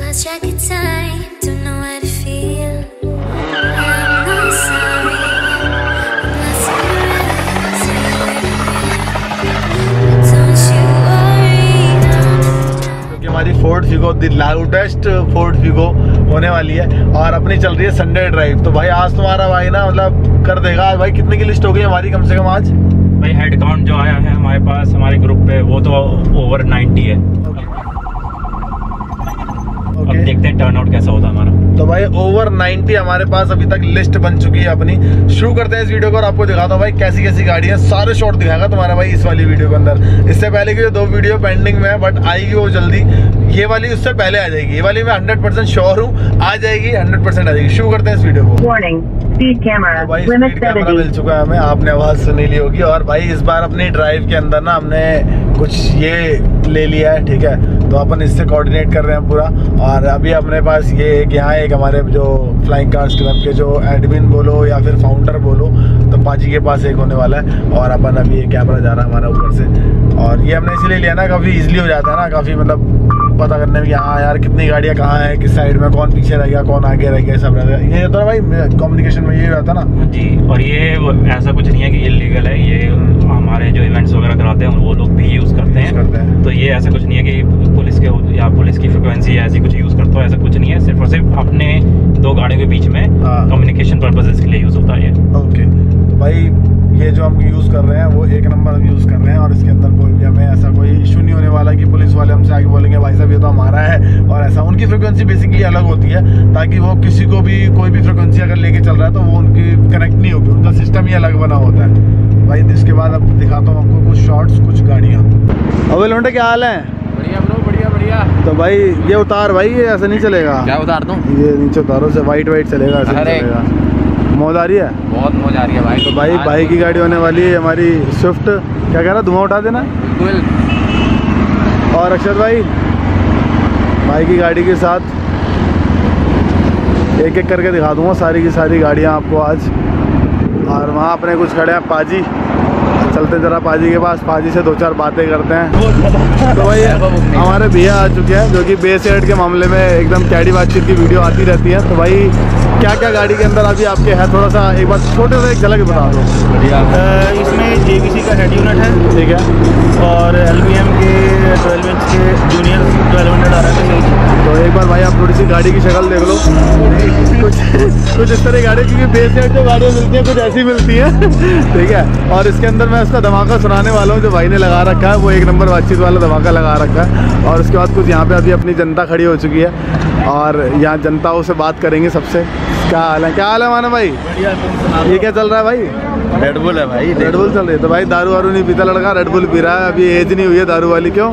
lost track of time, don't know how to feel. I'm not sorry, I'm not sorry. Don't you worry. क्योंकि हमारी Ford Figo the loudest Ford Figo होने वाली है और अपनी चल रही है संडे ड्राइव। तो भाई आज तुम्हारा भाई ना मतलब कर देगा। भाई कितने की लिस्ट हो गई हमारी कम से कम आज? भाई हेड काउंट जो आया है हमारे पास हमारे ग्रुप पे वो तो ओवर 90 है। अब देखते हैं टर्नआउट कैसा होता है हमारा। तो भाई ओवर 90 हमारे पास अभी तक लिस्ट बन चुकी है अपनी। शुरू करते हैं इस वीडियो को और आपको दिखाता हूँ भाई कैसी कैसी गाड़ियाँ, सारे शॉट दिखाएगा तुम्हारा भाई इस वाली वीडियो के अंदर। इससे पहले की जो दो वीडियो पेंडिंग में है बट आएगी वो जल्दी, ये वाली उससे पहले आ जाएगी। ये वाली मैं 100% श्योर हूँ आ जाएगी, 100% आ जाएगी। शुरू करते हैं इस वीडियो को। तो भाई स्पीड कैमरा मिल चुका है हमें, आपने आवाज सुनी ली होगी। और भाई इस बार अपनी ड्राइव के अंदर ना हमने कुछ ये ले लिया है, ठीक है, तो अपन इससे कोऑर्डिनेट कर रहे हैं पूरा। और अभी अपने पास ये एक यहाँ एक हमारे जो फ्लाइंग कार्स क्लब के जो एडमिन बोलो या फिर फाउंडर बोलो तो पाजी के पास एक होने वाला है। और अपन अभी ये कैमरा जा रहा है हमारा ऊपर से और ये हमने इसलिए लिया ना, काफ़ी ईजिली हो जाता है ना, काफ़ी मतलब पता करने में यहाँ यार कितनी गाड़ियाँ कहाँ है, किस साइड में कौन पीछे रह गया कौन आगे रह गया, सब रह गया। ये तो भाई कम्युनिकेशन में ये रहता ना जी। और ये ऐसा कुछ नहीं है कि ये लीगल है, ये हमारे जो इवेंट्स वगैरह कराते हैं वो लोग भी यूज़ करते हैं। तो ये ऐसा कुछ नहीं है कि पुलिस के या पुलिस की फ्रिक्वेंसी ऐसी कुछ यूज़ करता हो, ऐसा कुछ नहीं है। सिर्फ और सिर्फ अपने दो गाड़ियों के बीच में कम्युनिकेशन पर्पजेज के लिए यूज़ होता है। ओके भाई ये जो हम यूज़ कर रहे हैं वो एक नंबर हम यूज़ कर रहे हैं और इसके अंदर कोई भी हमें ऐसा कोई इशू नहीं होने वाला कि पुलिस वाले हमसे आगे बोलेंगे भाई साहब ये तो हमारा है। और ऐसा उनकी फ्रिक्वेंसी बेसिकली अलग होती है ताकि वो किसी को भी कोई भी फ्रिक्वेंसी अगर लेके चल रहा है तो वो उनकी कनेक्ट नहीं होगी, उनका सिस्टम ही अलग बना होता है भाई। इसके बाद अब दिखाता हूँ आपको कुछ शॉर्ट्स कुछ गाड़ियाँ। अबे लौंडे क्या हाल है? बढ़िया ब्रो, बढ़िया बढ़िया। तो भाई ये उतार, भाई ये ऐसा नहीं चलेगा। क्या उतार दूँ? ये नीचे उतारो से वाइट वाइट चलेगा, चलेगा। मौज आ रही है, बहुत मौज आ रही है भाई। तो भाई भाई की गाड़ी होने वाली है हमारी स्विफ्ट। क्या कह रहा, धुआं उठा देना बिल्कुल। और अक्षर भाई भाई की गाड़ी के साथ एक एक करके दिखा दूंगा सारी की सारी गाड़ियां आपको आज। और वहाँ अपने कुछ खड़े हैं पाजी, चलते जरा पाजी के पास, पाजी से दो चार बातें करते हैं। तो भाई हमारे भैया आ चुके हैं जो कि बेस हेड के मामले में एकदम कैडी बातचीत की वीडियो आती रहती है। तो भाई क्या क्या गाड़ी के अंदर अभी आपके है, थोड़ा सा एक बार छोटे से एक झलक बता दो। इसमें JVC का हेड यूनिट है, ठीक है, और LVM के 12 इंच के जूनियर 1200 आ रहे हैं। तो एक बार भाई आप थोड़ी सी गाड़ी की शक्ल देख लो, कुछ इस तरह गाड़ी, क्योंकि बेस हेड जो गाड़ियाँ मिलती हैं कुछ ऐसी मिलती हैं, ठीक है। और इसके अंदर मैं उसका धमाका सुनाने वाला हूँ जो भाई ने लगा रखा है, वो एक नंबर बातचीत वाला धमाका लगा रखा है। और उसके बाद कुछ यहाँ पे अभी अपनी जनता खड़ी हो चुकी है और यहाँ जनताओं से बात करेंगे सबसे। क्या हाल है, क्या हाल है माना भाई? ये क्या चल रहा है भाई? रेड बुल है भाई, रेड बुल चल रही है। तो भाई दारू वारू नहीं पीता लड़का, रेड बुल पी रहा है। अभी एज नहीं हुई है दारू वाली, क्यों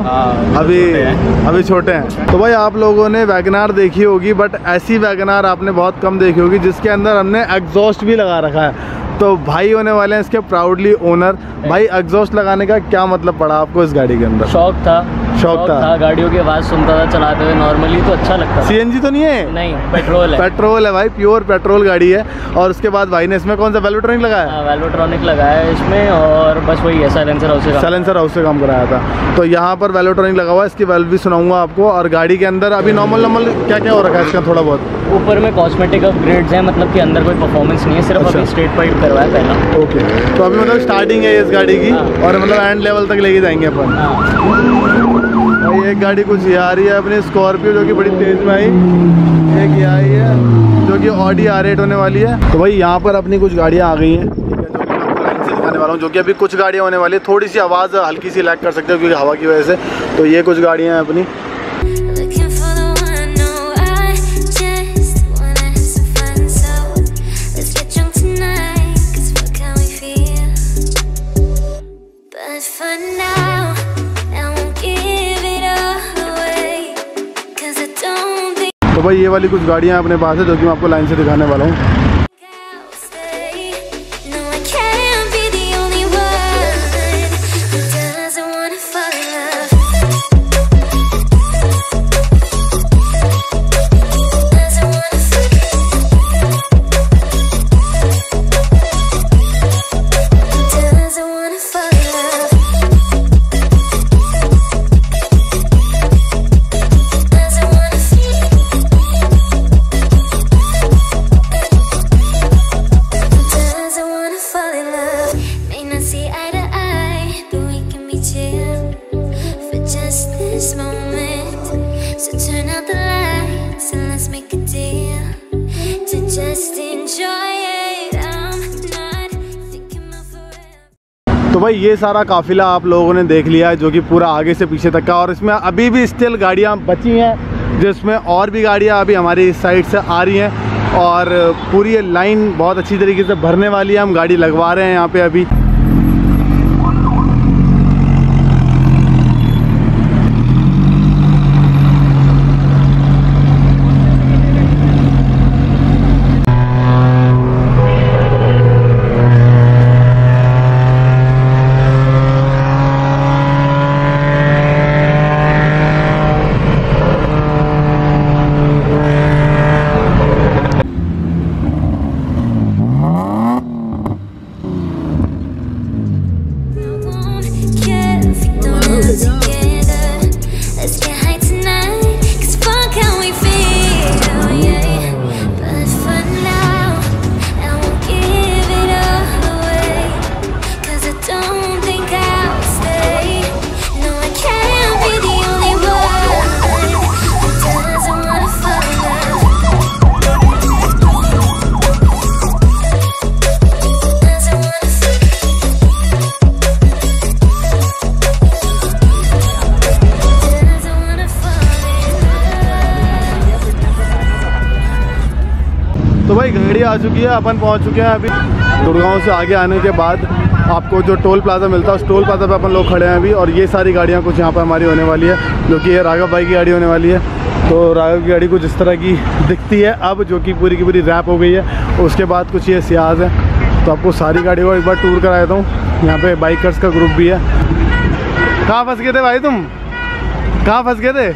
अभी छोटे हैं। तो भाई आप लोगों ने वैगनार देखी होगी बट ऐसी वैगनार आपने बहुत कम देखी होगी जिसके अंदर हमने एग्जॉस्ट भी लगा रखा है। तो भाई होने वाले हैं इसके प्राउडली ओनर। भाई एग्जॉस्ट लगाने का क्या मतलब पड़ा आपको इस गाड़ी के अंदर? शौक था गाड़ियों की आवाज़ सुनता था चलाते हुए नॉर्मली तो अच्छा लगता था। CNG तो नहीं है? नहीं, पेट्रोल है। पेट्रोल है भाई, प्योर पेट्रोल गाड़ी है। और उसके बाद भाई ने इसमें कौन सा वेल्वेट्रॉनिक लगाया? हाँ, वेल्वेट्रॉनिक लगाया है इसमें और बस वही है साइलेंसर हाउस से काम कराया था। तो यहाँ पर वेल्वेट्रॉनिक लगा हुआ है, इसकी वेल्व भी सुनाऊंगा आपको। और गाड़ी के अंदर अभी नॉर्मल क्या क्या हो रखा है इसका? थोड़ा बहुत ऊपर में कॉस्मेटिक अपग्रेड्स हैं, मतलब कि अंदर कोई परफॉर्मेंस नहीं है, सिर्फ अभी स्ट्रेट पाइप करवाया पहला। ओके, तो अभी मतलब स्टार्टिंग है इस गाड़ी की और मतलब एंड लेवल तक लेके जाएंगे अपन। भाई एक गाड़ी कुछ आ रही है अपनी स्कॉर्पियो जो कि बड़ी तेज़ में आई, एक ये आई है जो कि ऑडी R8 होने वाली है। तो भाई यहाँ पर अपनी कुछ गाड़ियाँ आ गई हैं, दिखाने वाला हूँ जो कि अभी कुछ गाड़ियाँ होने वाली है। थोड़ी सी आवाज़ हल्की सी लैग कर सकते हो क्योंकि हवा की वजह से। तो ये कुछ गाड़ियाँ हैं अपनी। तो भाई ये वाली कुछ गाड़ियाँ अपने पास है जो कि मैं आपको लाइन से दिखाने वाला हूँ। तो भाई ये सारा काफ़िला आप लोगों ने देख लिया है जो कि पूरा आगे से पीछे तक का, और इसमें अभी भी स्टिल गाड़ियाँ बची हैं जिसमें और भी गाड़ियाँ अभी हमारी साइड से आ रही हैं और पूरी ये लाइन बहुत अच्छी तरीके से भरने वाली है। हम गाड़ी लगवा रहे हैं यहाँ पे अभी। तो भाई घड़ी आ चुकी है, अपन पहुंच चुके हैं अभी गुड़गांव से आगे आने के बाद आपको जो टोल प्लाजा मिलता है उस टोल प्लाजा पे अपन लोग खड़े हैं अभी। और ये सारी गाड़ियां कुछ यहाँ पर हमारी होने वाली है जो कि ये राघव भाई की गाड़ी होने वाली है। तो राघव की गाड़ी कुछ इस तरह की दिखती है अब, जो कि पूरी रैप हो गई है। उसके बाद कुछ ये सियाज है। तो आपको सारी गाड़ी को एक बार टूर करा देता हूँ। यहाँ पर बाइकर्स का ग्रुप भी है। कहाँ फंस गए थे भाई तुम? कहाँ फंस गए थे?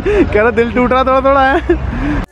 कह रहा दिल टूट रहा थोड़ा थोड़ा है।